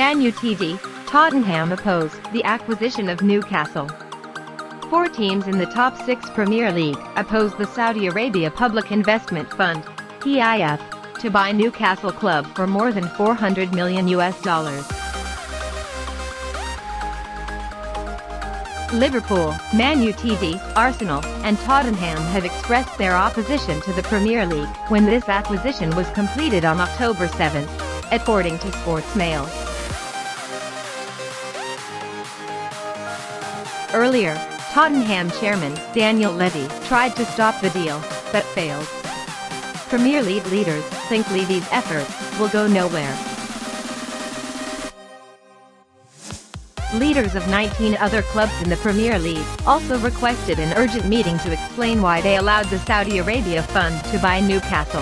Manu TV, Tottenham oppose the acquisition of Newcastle. 4 teams in the top 6 Premier League oppose the Saudi Arabia Public Investment Fund, PIF, to buy Newcastle club for more than $400 million. Liverpool, Man United, Arsenal, and Tottenham have expressed their opposition to the Premier League when this acquisition was completed on October 7, according to SportsMail. Earlier, Tottenham chairman Daniel Levy tried to stop the deal, but failed. Premier League leaders think Levy's efforts will go nowhere. Leaders of 19 other clubs in the Premier League also requested an urgent meeting to explain why they allowed the Saudi Arabia fund to buy Newcastle.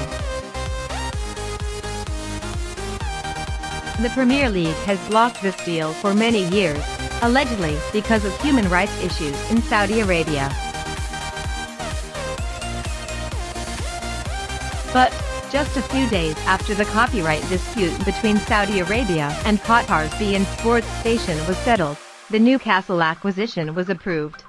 The Premier League has blocked this deal for many years, allegedly because of human rights issues in Saudi Arabia. But just a few days after the copyright dispute between Saudi Arabia and Qatar's beIN Sports station was settled, the Newcastle acquisition was approved.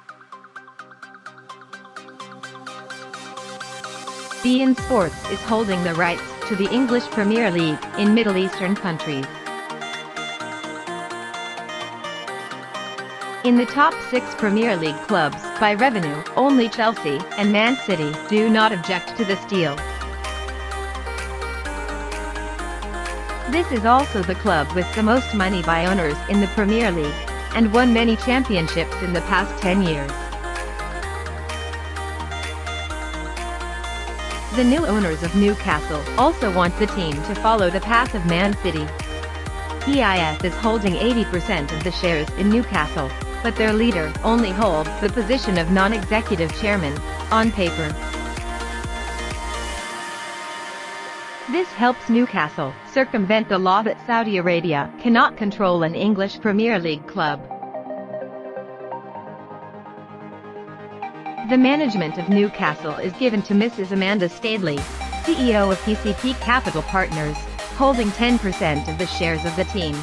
beIN Sports is holding the rights to the English Premier League in Middle Eastern countries. In the top 6 Premier League clubs by revenue, only Chelsea and Man City do not object to this deal. This is also the club with the most money by owners in the Premier League, and won many championships in the past 10 years. The new owners of Newcastle also want the team to follow the path of Man City. PIF is holding 80% of the shares in Newcastle, but their leader only holds the position of non-executive chairman, on paper. This helps Newcastle circumvent the law that Saudi Arabia cannot control an English Premier League club. The management of Newcastle is given to Mrs. Amanda Stadley, CEO of PCP Capital Partners, holding 10% of the shares of the team.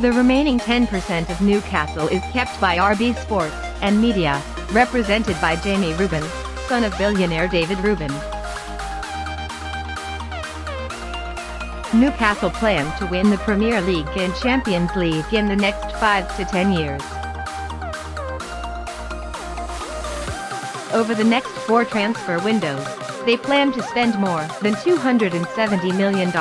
The remaining 10% of Newcastle is kept by RB Sports and Media, represented by Jamie Rubin, son of billionaire David Rubin. Newcastle plan to win the Premier League and Champions League in the next 5 to 10 years. Over the next 4 transfer windows, they plan to spend more than $270 million.